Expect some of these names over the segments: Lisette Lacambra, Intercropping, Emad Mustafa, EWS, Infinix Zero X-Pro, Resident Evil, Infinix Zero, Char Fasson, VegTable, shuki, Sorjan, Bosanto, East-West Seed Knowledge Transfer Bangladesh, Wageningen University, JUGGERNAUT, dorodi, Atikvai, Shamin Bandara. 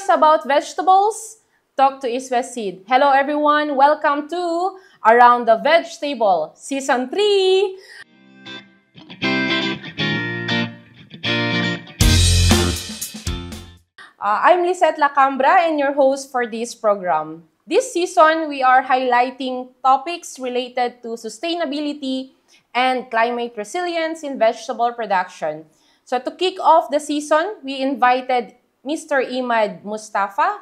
curious about vegetables? Talk to East-West Seed. Hello everyone, welcome to Around the VegTable Season 3! I'm Lisette Lacambra and your host for this program. This season, we are highlighting topics related to sustainability and climate resilience in vegetable production. So to kick off the season, we invited Mr. Emad Mustafa,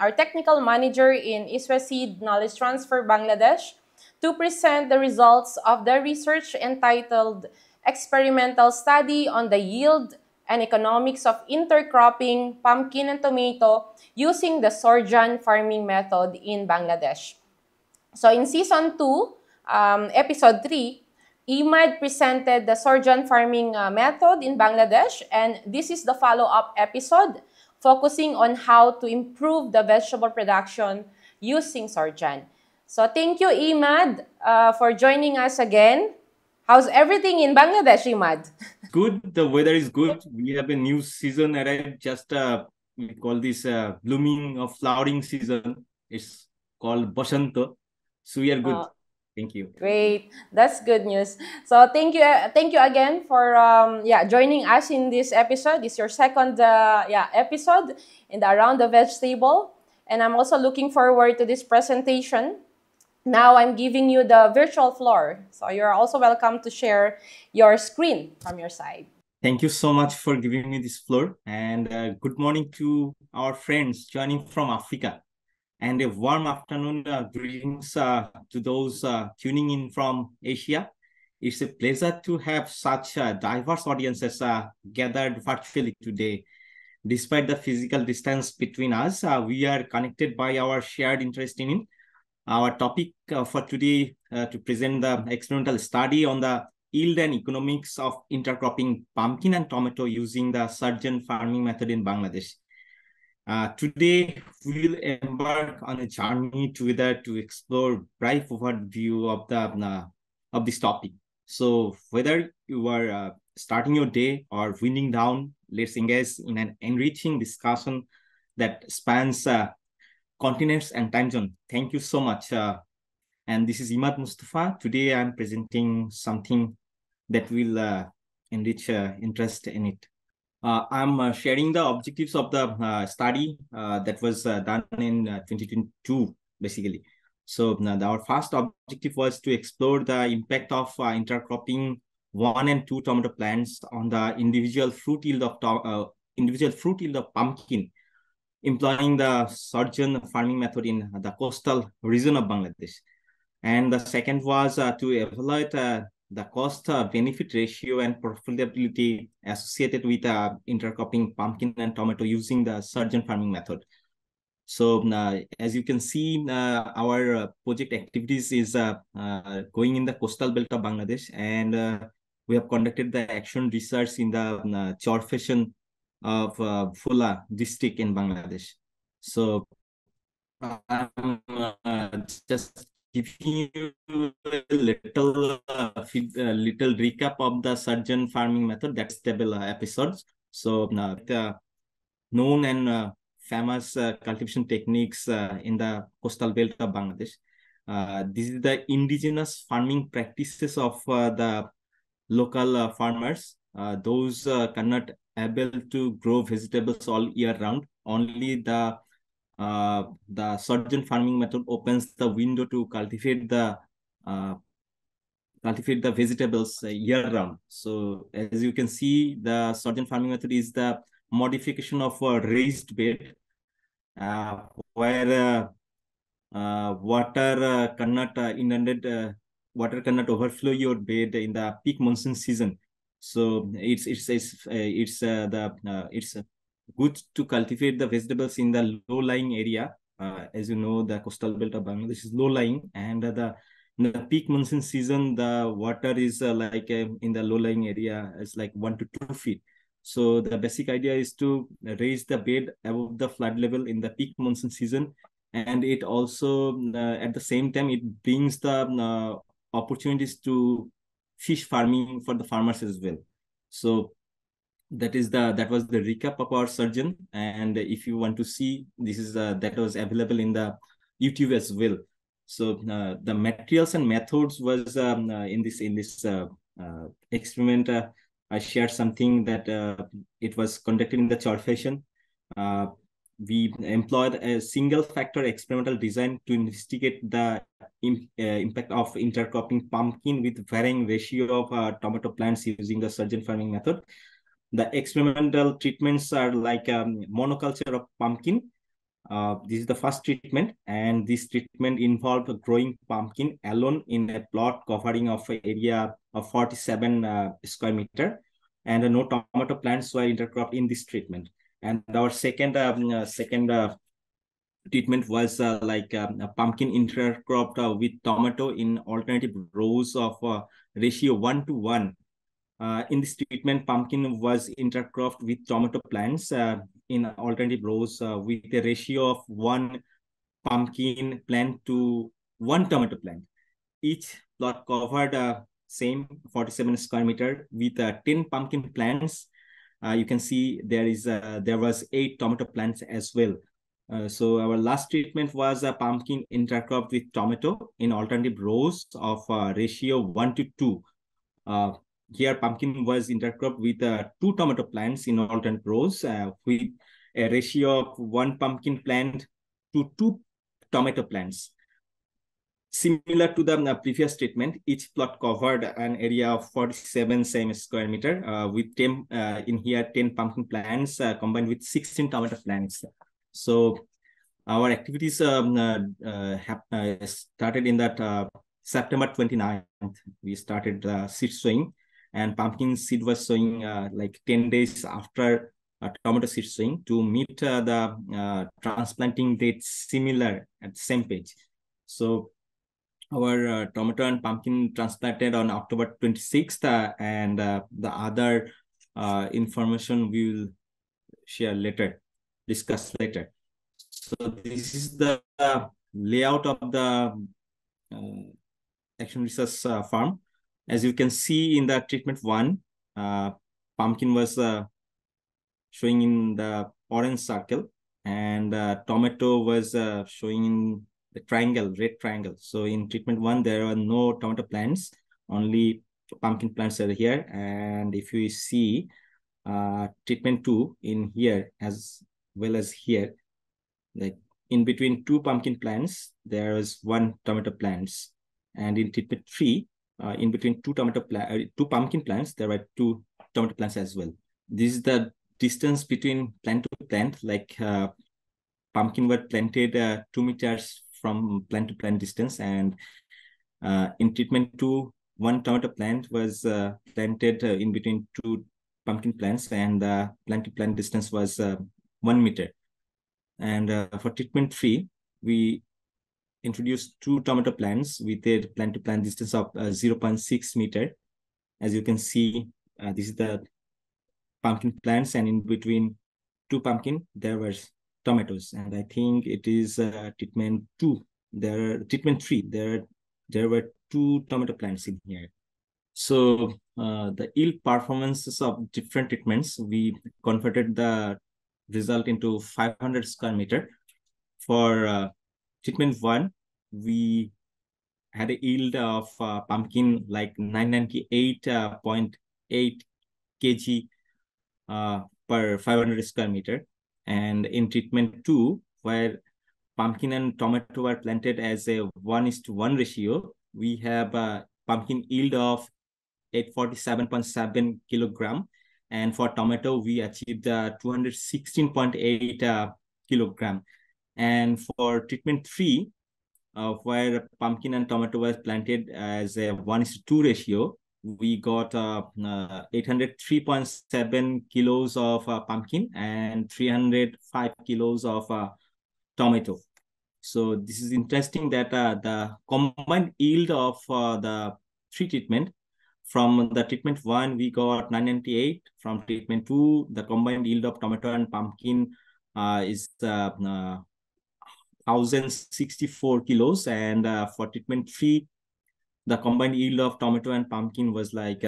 our technical manager in East-West Seed Knowledge Transfer Bangladesh, to present the results of the research entitled Experimental Study on the Yield and Economics of Intercropping Pumpkin and Tomato using the Sorjan farming method in Bangladesh. So in Season 2, Episode 3, Emad presented the Sorjan farming method in Bangladesh, and this is the follow-up episode focusing on how to improve the vegetable production using Sorjan. So thank you, Emad, for joining us again. How's everything in Bangladesh, Emad? Good. The weather is good. We have a new season arrived. Just we call this blooming or flowering season. It's called Bosanto. So we are good. Thank you. Great. That's good news. So thank you again for joining us in this episode. It's your second episode in the Around the Vegetable, and I'm also looking forward to this presentation. Now I'm giving you the virtual floor, so you're also welcome to share your screen from your side. Thank you so much for giving me this floor, and good morning to our friends joining from Africa. And a warm afternoon greetings to those tuning in from Asia. It's a pleasure to have such diverse audiences gathered virtually today. Despite the physical distance between us, we are connected by our shared interest in our topic for today to present the experimental study on the yield and economics of intercropping pumpkin and tomato using the Sorjan farming method in Bangladesh. Today, we will embark on a journey together to explore brief overview of this topic. So whether you are starting your day or winding down, let's engage in an enriching discussion that spans continents and time zone. Thank you so much. And this is Emad Mustafa. Today, I'm presenting something that will enrich interest in it. I'm sharing the objectives of the study that was done in 2022, basically. So our first objective was to explore the impact of intercropping 1 and 2 tomato plants on the individual fruit yield of pumpkin, employing the Sorjan farming method in the coastal region of Bangladesh. And the second was to evaluate the cost-benefit ratio and profitability associated with intercropping pumpkin and tomato using the Sorjan farming method. So as you can see, our project activities is going in the coastal belt of Bangladesh, and we have conducted the action research in the Char Fasson of Fula district in Bangladesh. So I'm just giving you a little recap of the Sorjan farming method, that's table episodes. So known and famous cultivation techniques in the coastal belt of Bangladesh. This is the indigenous farming practices of the local farmers. Those cannot able to grow vegetables all year round. Only the Sorjan farming method opens the window to cultivate the vegetables year round. So as you can see, the Sorjan farming method is the modification of a raised bed where water cannot overflow your bed in the peak monsoon season. So it's good to cultivate the vegetables in the low-lying area. As you know, the coastal belt of Bangladesh is low-lying, and in the peak monsoon season, the water is in the low-lying area, it's like 1 to 2 feet. So the basic idea is to raise the bed above the flood level in the peak monsoon season, and it also, at the same time, it brings the opportunities to fish farming for the farmers as well. So that was the recap of our Sorjan, and if you want to see, this is that was available in the YouTube as well. So the materials and methods was in this experiment. I shared something that it was conducted in the Char Fasson. We employed a single factor experimental design to investigate the impact of intercropping pumpkin with varying ratio of tomato plants using the Sorjan farming method. The experimental treatments are like monoculture of pumpkin. This is the first treatment, and this treatment involved growing pumpkin alone in a plot covering of an area of 47 square meter, and no tomato plants were intercropped in this treatment. And our second treatment was a pumpkin intercropped with tomato in alternative rows of ratio 1:1. In this treatment, pumpkin was intercropped with tomato plants in alternative rows with a ratio of 1 pumpkin plant to 1 tomato plant. Each plot covered same 47 square meter with 10 pumpkin plants. You can see there was 8 tomato plants as well. So our last treatment was a pumpkin intercropped with tomato in alternative rows of ratio 1:2. Here pumpkin was intercropped with 2 tomato plants in alternate rows with a ratio of 1 pumpkin plant to 2 tomato plants. Similar to the previous treatment, each plot covered an area of 47 same square meter with 10, in here 10 pumpkin plants combined with 16 tomato plants. So our activities started in that September 29th. We started seed sowing, and pumpkin seed was sowing like 10 days after tomato seed sowing to meet the transplanting date similar at the same page. So our tomato and pumpkin transplanted on October 26th, and the other information we will share later, discuss later. So this is the layout of the Action Research farm. As you can see in the treatment 1, pumpkin was showing in the orange circle, and tomato was showing in the triangle, red triangle. So in treatment 1, there are no tomato plants, only pumpkin plants are here. And if you see treatment 2 in here as well as here, like in between 2 pumpkin plants, there is 1 tomato plants. And in treatment 3, in between 2 pumpkin plants, there were 2 tomato plants as well. This is the distance between plant to plant, like pumpkin were planted 2 meters from plant to plant distance, and in treatment 2, 1 tomato plant was planted in between 2 pumpkin plants, and the plant to plant distance was 1 meter. And for treatment 3, we introduced 2 tomato plants with a plant to plant distance of 0.6 meter. As you can see, this is the pumpkin plants, and in between 2 pumpkin, there were tomatoes. And I think it is treatment 2. Treatment 3. There were 2 tomato plants in here. So the yield performances of different treatments, we converted the result into 500 square meter. For treatment 1, we had a yield of pumpkin like 998.8 kg per 500 square meter. And in treatment 2, where pumpkin and tomato are planted as a 1:1 ratio, we have a pumpkin yield of 847.7 kilogram. And for tomato, we achieved 216.8 kilogram. And for treatment 3, where pumpkin and tomato were planted as a 1:2 ratio, we got 803.7 kilos of pumpkin and 305 kilos of tomato. So this is interesting that the combined yield of the 3 treatment, from the treatment 1, we got 998. From treatment 2, the combined yield of tomato and pumpkin is 1,064 kilos. And for treatment 3, the combined yield of tomato and pumpkin was like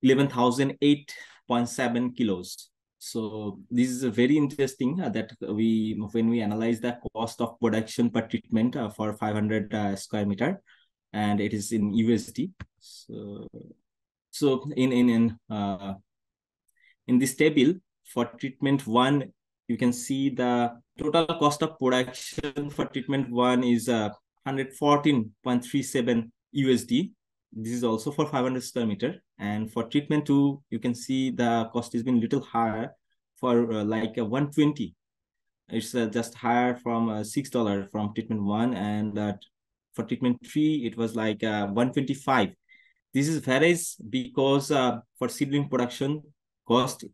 11,008 0.7 kilos. So this is a very interesting that when we analyze the cost of production per treatment for 500 square meter, and it is in USD. So in this table for treatment one, you can see the total cost of production for treatment one is 114.37 USD. This is also for 500 square meter. And for treatment two, you can see the cost has been little higher for like 120. It's just higher from $6 from treatment one. And for treatment three, it was like 125. This is varies because for seedling production cost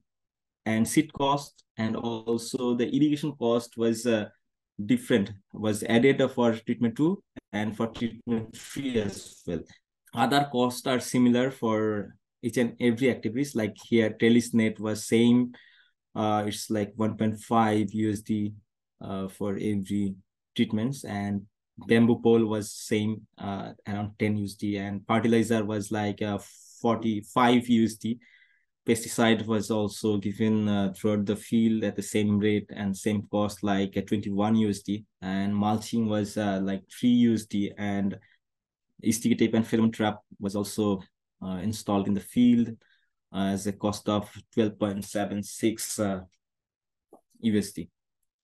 and seed cost and also the irrigation cost was different, was added for treatment two and for treatment three as well. Other costs are similar for each and every activities. Like here, Telisnet was same. It's like 1.5 USD for every treatments, and bamboo pole was same, around 10 USD, and fertilizer was like 45 USD. Pesticide was also given throughout the field at the same rate and same cost, like 21 USD, and mulching was like 3 USD, and sticky tape and pheromone trap was also installed in the field as a cost of 12.76 USD.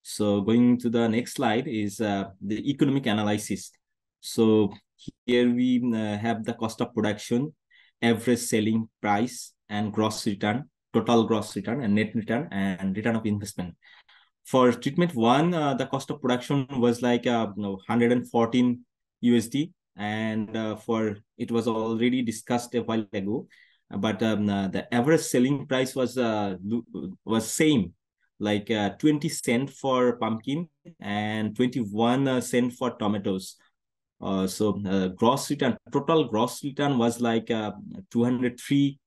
So going to the next slide is the economic analysis. So here we have the cost of production, average selling price, and gross return, total gross return, and net return, and return of investment. For treatment one, the cost of production was like 114 USD, and for it was already discussed a while ago, but the average selling price was same, like 20 cents for pumpkin and 21 cents for tomatoes. Gross return, total gross return was like 203.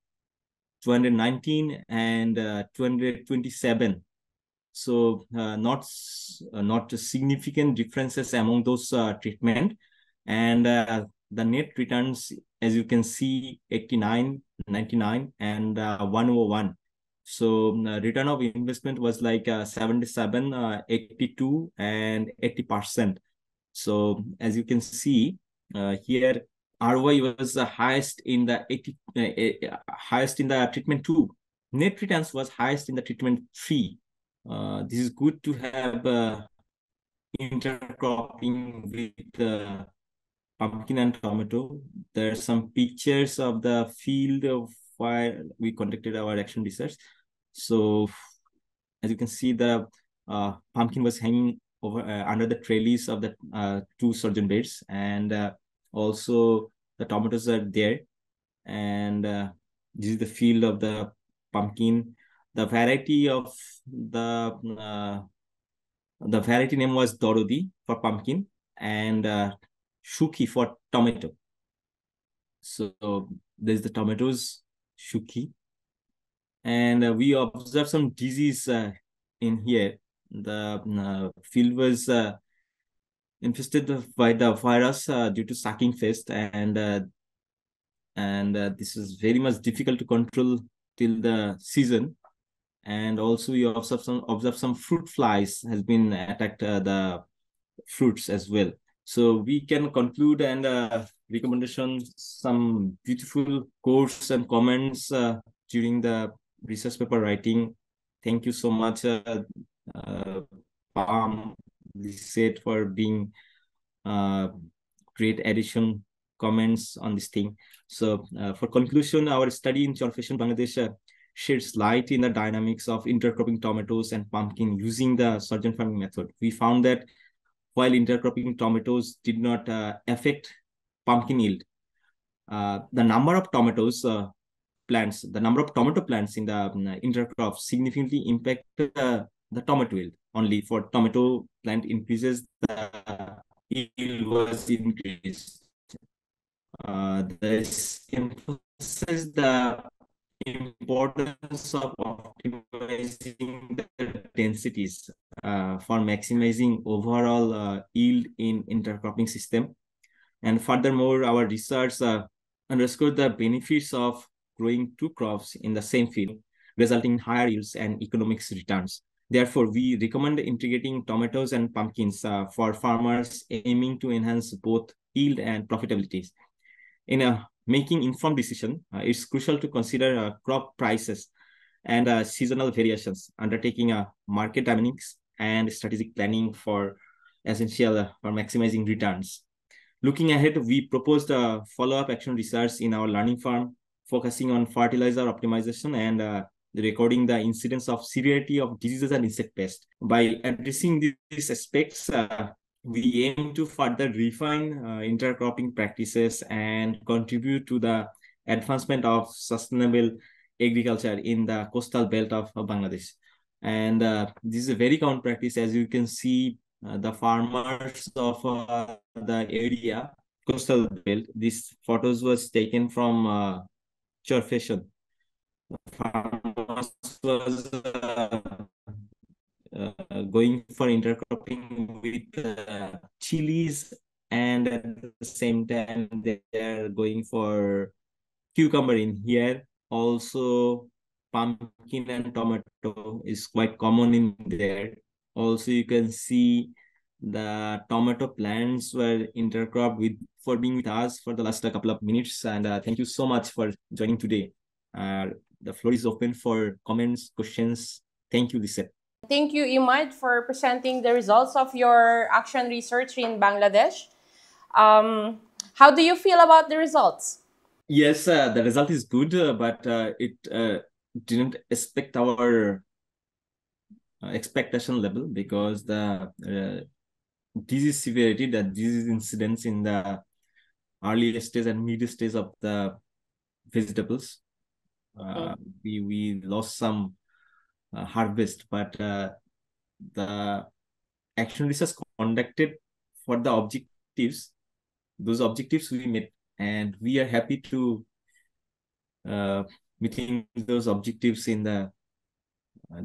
219 and 227. So not significant differences among those treatment. And the net returns, as you can see, 89, 99, and 101. So return of investment was like 77, 82, and 80%. So as you can see here, ROI was the highest in the highest in the treatment two. Net returns was highest in the treatment three. This is good to have intercropping with pumpkin and tomato. There are some pictures of the field of where we conducted our action research. So as you can see, the pumpkin was hanging over under the trellis of the two Sorjan beds, and also the tomatoes are there, and this is the field of the pumpkin. The variety of the variety name was dorodi for pumpkin and shuki for tomato. So there's the tomatoes, shuki, and we observed some disease in here. The field was infested by the virus due to sucking pest, and this is very much difficult to control till the season. And also we observe some fruit flies has been attacked the fruits as well. So we can conclude and recommendation some beautiful quotes and comments during the research paper writing. Thank you so much, Pam, Lisette, for being great addition comments on this thing. So for conclusion, our study in Char Fasson Bangladesh sheds light in the dynamics of intercropping tomatoes and pumpkin using the Sorjan farming method. We found that while intercropping tomatoes did not affect pumpkin yield, the number of tomatoes plants, the number of tomato plants in the intercrop significantly impacted the tomato yield. Only for tomato plant increases, the yield was increased. This emphasizes the importance of optimizing the densities for maximizing overall yield in intercropping system. And furthermore, our research underscored the benefits of growing two crops in the same field resulting in higher yields and economics returns. Therefore, we recommend integrating tomatoes and pumpkins for farmers aiming to enhance both yield and profitability. In making informed decision, it's crucial to consider crop prices and seasonal variations, undertaking market dynamics and strategic planning for essential for maximizing returns. Looking ahead, we proposed a follow-up action research in our learning farm, focusing on fertilizer optimization and recording the incidence of severity of diseases and insect pests. By addressing these aspects, we aim to further refine intercropping practices and contribute to the advancement of sustainable agriculture in the coastal belt of Bangladesh. And this is a very common practice. As you can see, the farmers of the area, coastal belt, these photos was taken from Char Fasson. Farmers was going for intercropping with chilies, and at the same time they are going for cucumber in here. Also, pumpkin and tomato is quite common in there. Also, you can see the tomato plants were intercropped with for being with us for the last couple of minutes. And thank you so much for joining today. The floor is open for comments, questions. Thank you, Lisette. Thank you, Emad, for presenting the results of your action research in Bangladesh. How do you feel about the results? Yes, the result is good, but it didn't expect our expectation level, because the disease severity, the disease incidence in the early stage and mid stage of the vegetables, we lost some harvest, but the action research conducted for the objectives, those objectives we met, and we are happy to meeting those objectives in the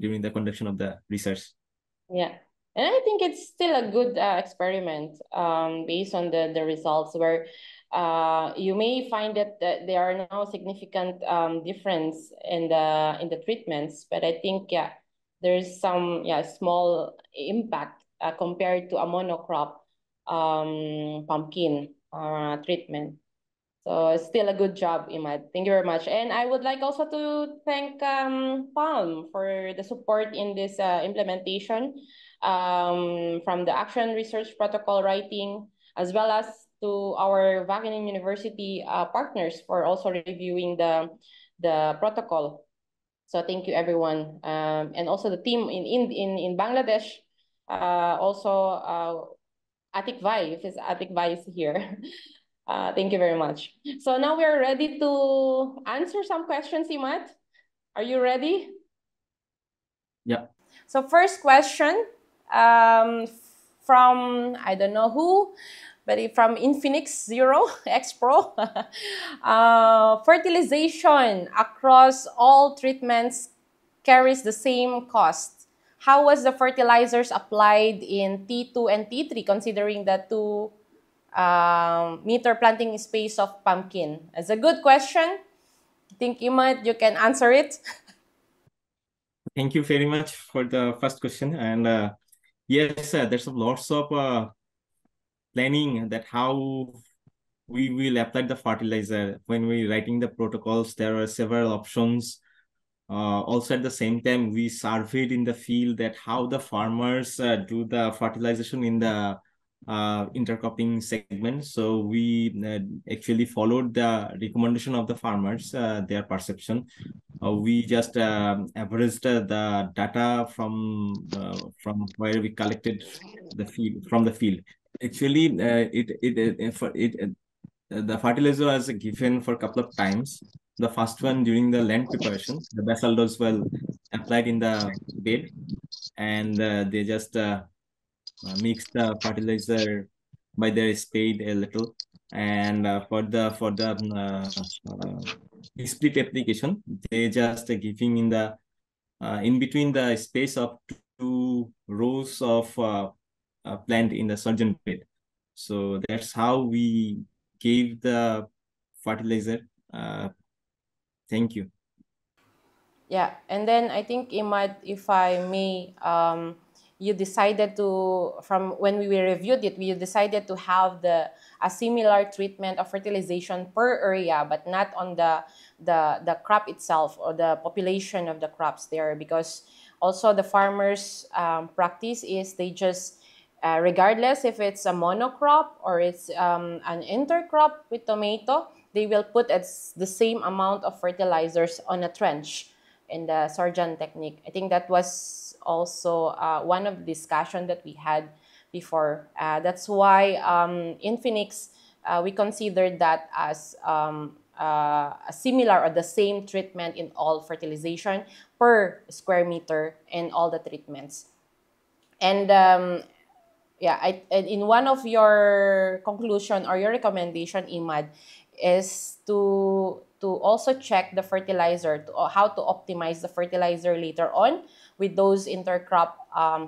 during the conduction of the research. Yeah, and I think it's still a good experiment based on the results, where you may find that there are no significant difference in the treatments, but I think there's some small impact compared to a monocrop pumpkin treatment. So still a good job, Emad. Thank you very much. And I would like also to thank Palm for the support in this implementation from the action research protocol writing, as well as to our Wageningen University partners for also reviewing the protocol. So thank you, everyone. And also the team in Bangladesh, also Atikvai, if it's Atikvai is here. Thank you very much. So now we are ready to answer some questions, Emad. Are you ready? Yeah. So first question from, I don't know who, but from Infinix Zero, X-Pro. Fertilization across all treatments carries the same cost. How was the fertilizers applied in T2 and T3, considering the 2 meter planting space of pumpkin? It's a good question. I think, Emad, you can answer it. Thank you very much for the first question. And yes, there's lots of planning that how we will apply the fertilizer. When we're writing the protocols, there are several options. Also, at the same time, we surveyed in the field that how the farmers do the fertilization in the intercropping segment. So we actually followed the recommendation of the farmers, their perception. We just averaged the data from where we collected the field from the field. Actually, the fertilizer was given for a couple of times. The first one during the land preparation, the basal dose was applied in the bed, and they just mix the fertilizer by their spade a little. And for the split application, they just giving in the in between the space of 2 rows of plant in the Sorjan bed. So that's how we gave the fertilizer. Thank you. Yeah, and then I think Emad, if I may, you decided to, from when we reviewed it, we decided to have a similar treatment of fertilization per area, but not on the crop itself or the population of the crops there, because also the farmers' practice is they just, regardless if it's a monocrop or it's an intercrop with tomato, they will put the same amount of fertilizers on a trench in the Sorjan technique. I think that was also one of the discussion that we had before. That's why Infinix, we considered that as a similar or the same treatment in all fertilization per square meter in all the treatments. And yeah, and in one of your conclusion or your recommendation, Emad, is to also check the fertilizer, how to optimize the fertilizer later on with those intercrop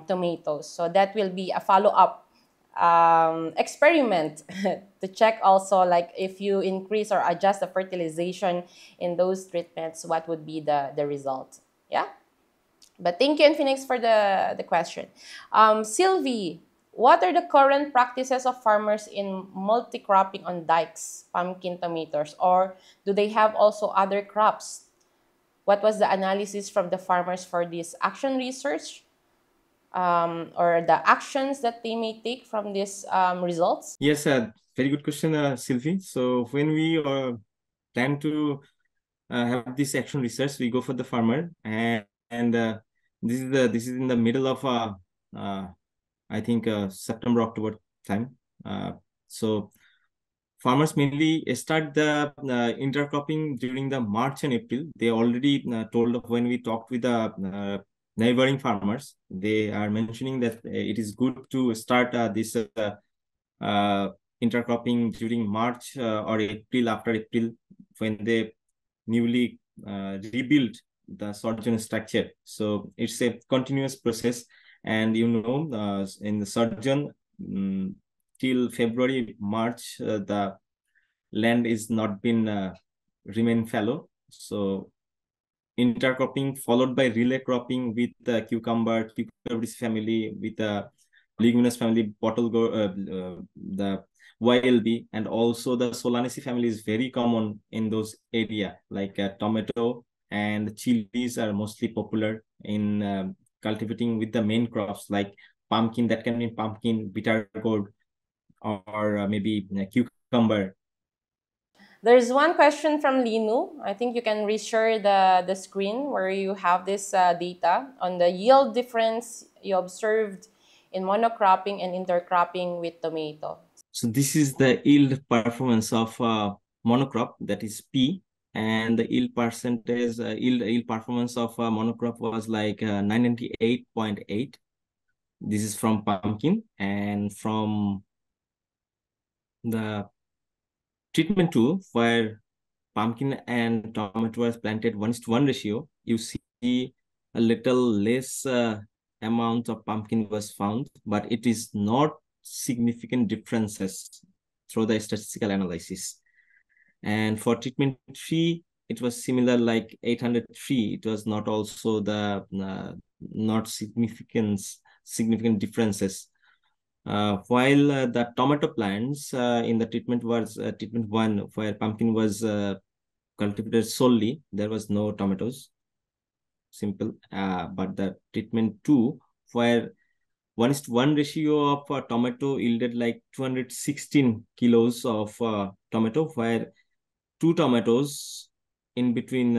tomatoes. So that will be a follow-up experiment to check also, like, if you increase or adjust the fertilization in those treatments, what would be the result. Yeah, but thank you, Infinix, for the question. Sylvie, what are the current practices of farmers in multi-cropping on dikes, pumpkin, tomatoes, or do they have also other crops? What was the analysis from the farmers for this action research, or the actions that they may take from these results? Yes, very good question, Sylvie. So when we plan to have this action research, we go for the farmer, and this is in the middle of I think September, October time. So farmers mainly start the intercropping during the March and April. They already told of, when we talked with the neighboring farmers, they are mentioning that it is good to start this intercropping during March or April, after April, when they newly rebuild the Sorjan structure. So it's a continuous process. And you know, in the Sorjan, till February, March, the land is not been remain fallow. So intercropping followed by relay cropping with the cucumber, cucurbitaceous family, with the leguminous family, the YLB, and also the Solanaceae family is very common in those area. Like tomato and chilies are mostly popular in cultivating with the main crops like pumpkin, that can be pumpkin, bitter gourd, or maybe cucumber. There's one question from Linu. I think you can reshare the screen where you have this data on the yield difference you observed in monocropping and intercropping with tomato. So this is the yield performance of monocrop, that is P. And the yield percentage, yield performance of monocrop was like 98.8. This is from pumpkin. And from the treatment tool, where pumpkin and tomato was planted 1:1 ratio, you see a little less amount of pumpkin was found, but it is not significant differences through the statistical analysis. And for treatment 3, it was similar, like 803. It was not also the not significant differences. While the tomato plants in the treatment was treatment 1, where pumpkin was cultivated solely, there was no tomatoes. Simple. But the treatment 2, where 1:1 ratio of tomato yielded like 216 kilos of tomato, where 2 tomatoes in between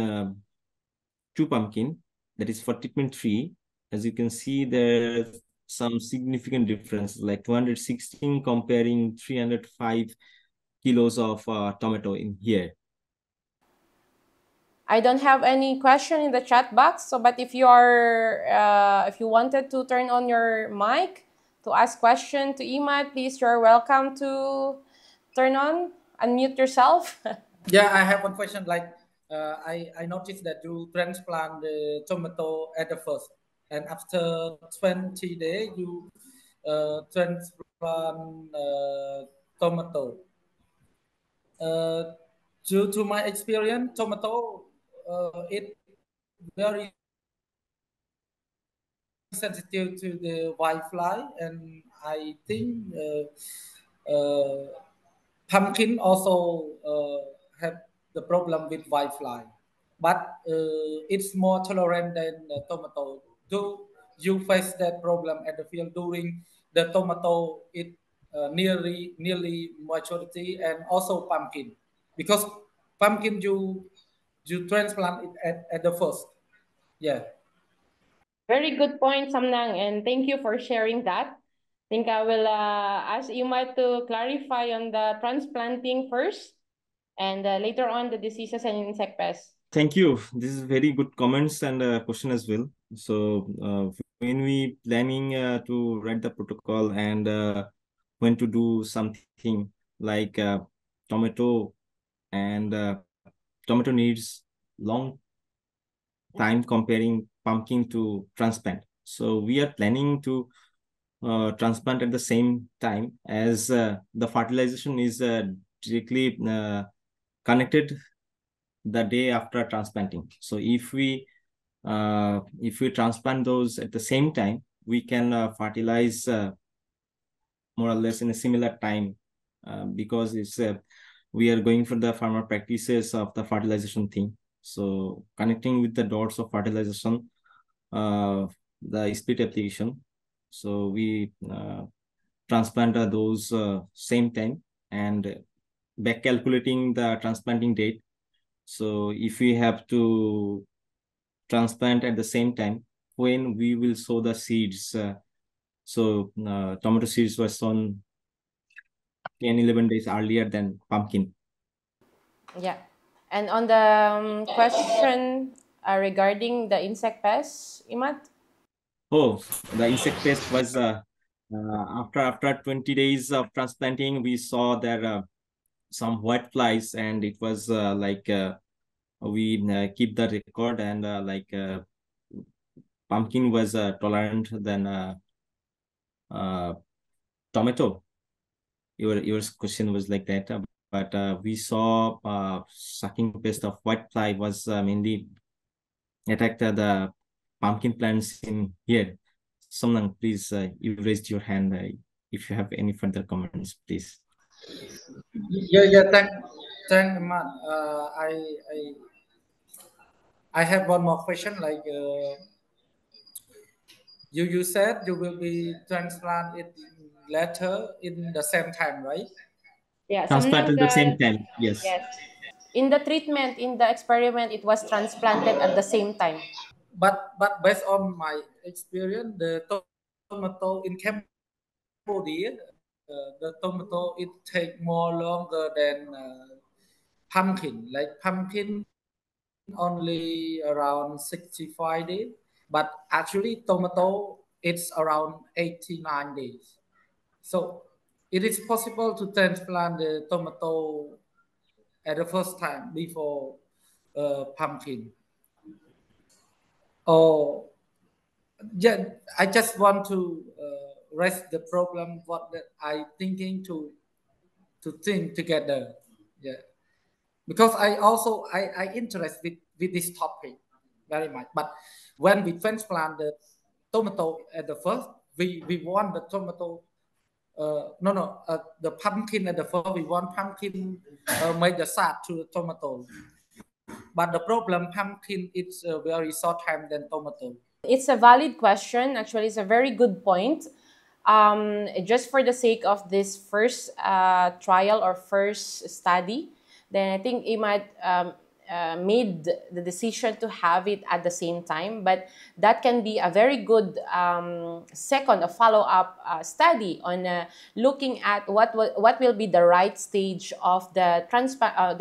2 pumpkin, that is for treatment 3. As you can see, there's some significant difference, like 216 comparing 305 kilos of tomato in here. I don't have any question in the chat box, so but if you are if you wanted to turn on your mic to ask question to Emad, please, you're welcome to turn on, unmute yourself. Yeah, I have one question. Like, I noticed that you transplant the tomato at the first, and after 20 days, you transplant tomato. Due to my experience, tomato, it very sensitive to the whitefly, and I think pumpkin also have the problem with whitefly, but it's more tolerant than the tomato. Do you face that problem at the field during the tomato? It nearly maturity, and also pumpkin, because pumpkin you transplant it at the first. Yeah. Very good point, Samnang, and thank you for sharing that. I think I will ask Emad to clarify on the transplanting first, and later on the diseases and insect pests. Thank you. This is very good comments and question as well. So when we planning to write the protocol and when to do something like tomato, and tomato needs long time comparing pumpkin to transplant. So we are planning to transplant at the same time, as the fertilization is directly connected the day after transplanting. So if we transplant those at the same time, we can fertilize more or less in a similar time, because it's we are going for the farmer practices of the fertilization thing. So connecting with the dots of fertilization, the split application. So we transplant those same time and back calculating the transplanting date. So if we have to transplant at the same time, when we will sow the seeds. So tomato seeds were sown 10-11 days earlier than pumpkin. Yeah. And on the question regarding the insect pests, Emad? Oh, the insect pest was after 20 days of transplanting, we saw there some white flies, and it was like we keep the record, and like pumpkin was tolerant than tomato. Your question was like that, but we saw sucking pest of whitefly was mainly attacked the pumpkin plants in here. Somnang, please, you raised your hand. If you have any further comments, please. Yeah. Thank Emad. I have one more question. Like you said you will be transplanted later in the same time, right? Yeah, transplanted at the same time. Yes. Yes. In the treatment, in the experiment, it was transplanted at the same time. But based on my experience, the tomato in Cambodia, the tomato, it take more longer than pumpkin. Like pumpkin only around 65 days, but actually tomato, it's around 89 days. So it is possible to transplant the tomato at the first time before pumpkin. Oh, yeah, I just want to raise the problem what that I thinking to think together. Yeah, because I also I interest with this topic very much. But when we transplant the tomato at the first, we want the tomato. The pumpkin at the first, we want pumpkin made the sap to the tomato. But the problem, pumpkin, it's a very short time than tomato. It's a valid question. Actually, it's a very good point. Just for the sake of this first trial or first study, then I think Emad made the decision to have it at the same time, but that can be a very good second follow-up study on looking at what will be the right stage of the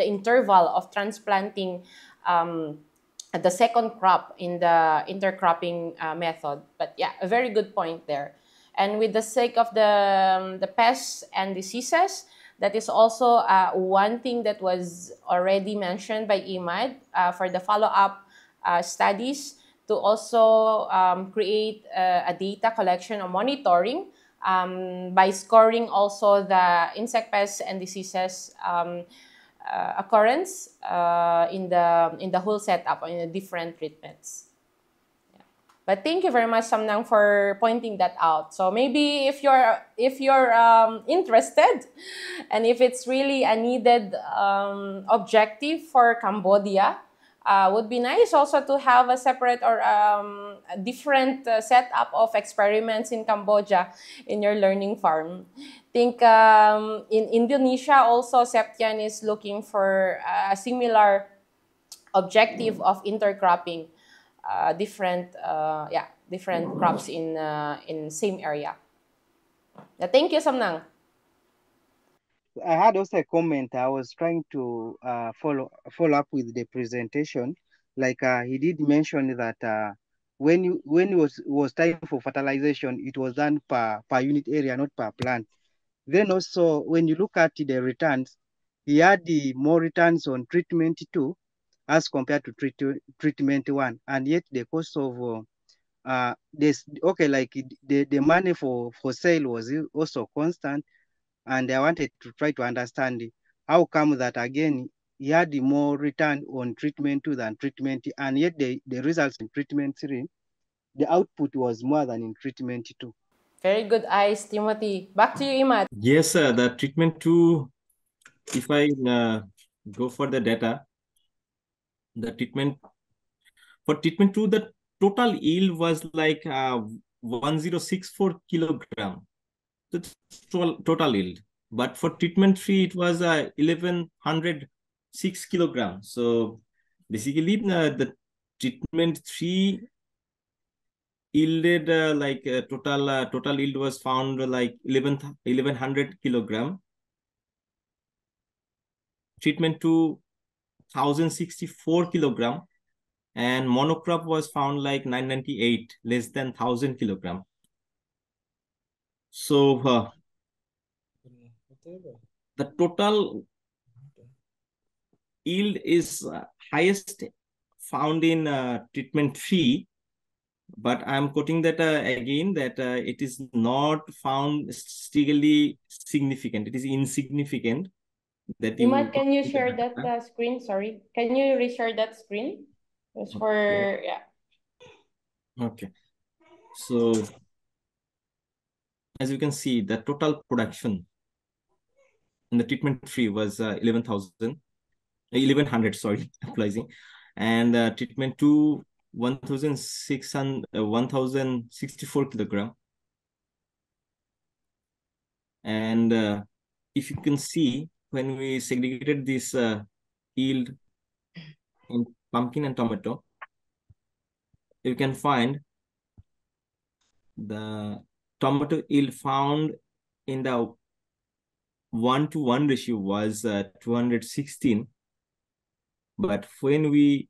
interval of transplanting the second crop in the intercropping method. But yeah, a very good point there. And with the sake of the pests and diseases, that is also one thing that was already mentioned by Emad for the follow-up studies to also create a data collection or monitoring by scoring also the insect pests and diseases occurrence in the whole setup, in the different treatments. Yeah. But thank you very much, Samnang, for pointing that out. So maybe if you're interested, and if it's really a needed objective for Cambodia, would be nice also to have a separate or a different setup of experiments in Cambodia in your learning farm. I think in Indonesia also Septian is looking for a similar objective of intercropping different crops in same area. Thank you, Samnang. I had also a comment. I was trying to follow up with the presentation. Like he did mention that when it was time for fertilization, it was done per unit area, not per plant. Then also when you look at the returns, he had the more returns on treatment 2 as compared to treatment 1, and yet the cost of this, okay, like the money for sale was also constant. And I wanted to try to understand how come that again he had more return on treatment 2 than treatment, and yet the results in treatment 3, the output was more than in treatment 2. Very good eyes, Timothy. Back to you, Emad. Yes, sir. The treatment 2, if I go for the data, the treatment for treatment 2, the total yield was like 1064 kilogram. The total yield, but for treatment 3 it was 1106 kilograms. So basically the treatment 3 yielded like total yield was found like 1100 kilogram. Treatment 2 1064 kilogram, and monocrop was found like 998, less than 1000 kilogram. So the total yield is highest found in treatment 3, but I'm quoting that again, that it is not found statistically significant. It is insignificant. That Imad, can you share that screen? Sorry, can you reshare that screen? It's for okay. Yeah. Okay. So. As you can see, the total production in the treatment 3 was 1100, sorry, and treatment 2, 1064 kilogram. And if you can see, when we segregated this yield in pumpkin and tomato, you can find the tomato yield found in the 1-to-1 ratio was 216. But when we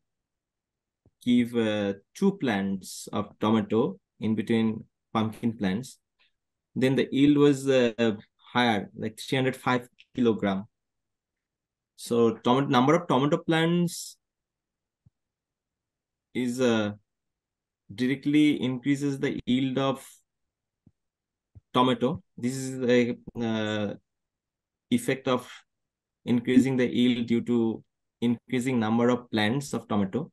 give 2 plants of tomato in between pumpkin plants, then the yield was higher, like 305 kilogram. So number of tomato plants is directly increases the yield of tomato. This is the effect of increasing the yield due to increasing number of plants of tomato.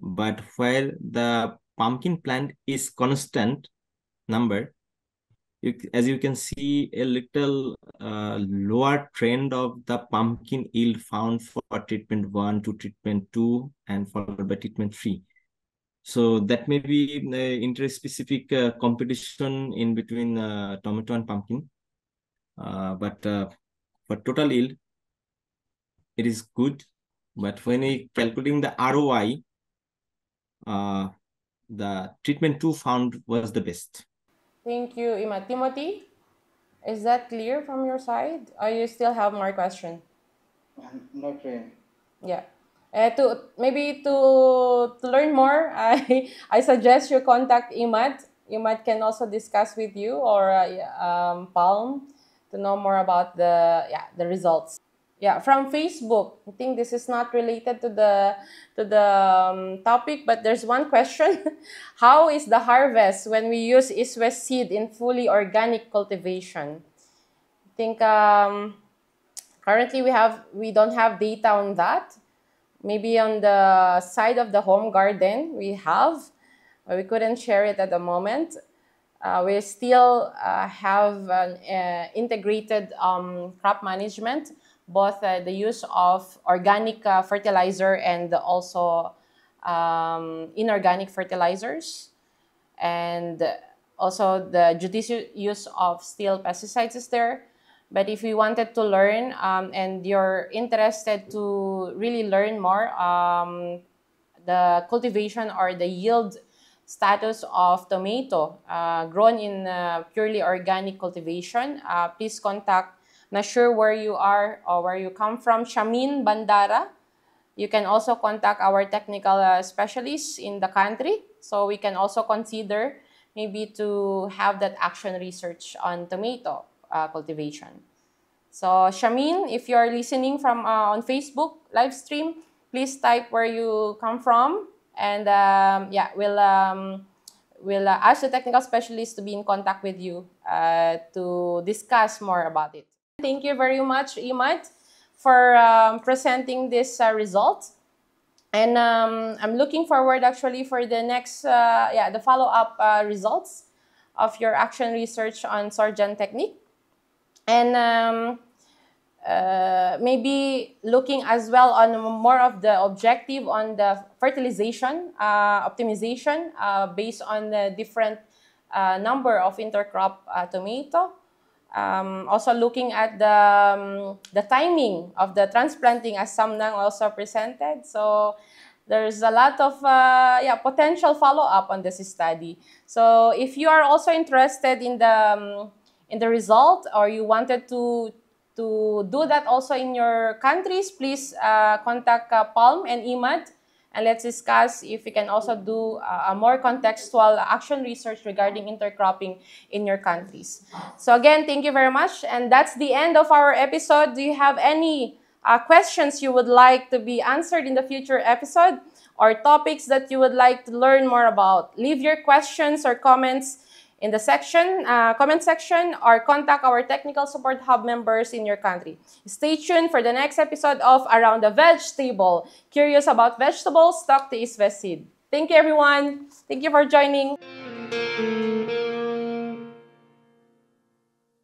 But while the pumpkin plant is constant number, as you can see, a little lower trend of the pumpkin yield found for treatment 1 to treatment 2 and followed by treatment 3. So that may be interspecific competition in between tomato and pumpkin. But for total yield, it is good. But when we calculating the ROI, the treatment 2 found was the best. Thank you, Imad. Timothy, is that clear from your side? Or you still have more question? Not really. Yeah. Maybe to learn more, I suggest you contact Imad. Imad can also discuss with you or Palm to know more about the results. Yeah, from Facebook. I think this is not related to the topic, but there's one question: how is the harvest when we use East-West seed in fully organic cultivation? I think Currently, we don't have data on that. Maybe on the side of the home garden we have, but we couldn't share it at the moment. We still have an integrated crop management, both the use of organic fertilizer and also inorganic fertilizers, and also the judicious use of still pesticides is there. But if you wanted to learn and you're interested to really learn more, the cultivation or the yield status of tomato grown in purely organic cultivation, please contact, not sure where you are or where you come from, Shamin Bandara. You can also contact our technical specialists in the country, so we can also consider maybe to have that action research on tomato cultivation. So Shamin, if you are listening from on Facebook live stream, please type where you come from, and yeah, we'll ask the technical specialists to be in contact with you to discuss more about it. Thank you very much, Emad, for presenting this result, and I'm looking forward actually for the next the follow-up results of your action research on Sorjan technique. And maybe looking as well on more of the objective on the fertilization optimization based on the different number of intercrop tomato. Also looking at the timing of the transplanting, as Samnang also presented. So there's a lot of potential follow-up on this study. So if you are also interested in the result, or you wanted to do that also in your countries, please contact Palm and Emad, and let's discuss if we can also do a more contextual action research regarding intercropping in your countries. So again, thank you very much, and that's the end of our episode. Do you have any questions you would like to be answered in the future episode, or topics that you would like to learn more about? Leave your questions or comments in the section, comment section, or contact our technical support hub members in your country. Stay tuned for the next episode of Around the VegTable. Curious about vegetables? Talk to East-West Seed. Thank you, everyone. Thank you for joining.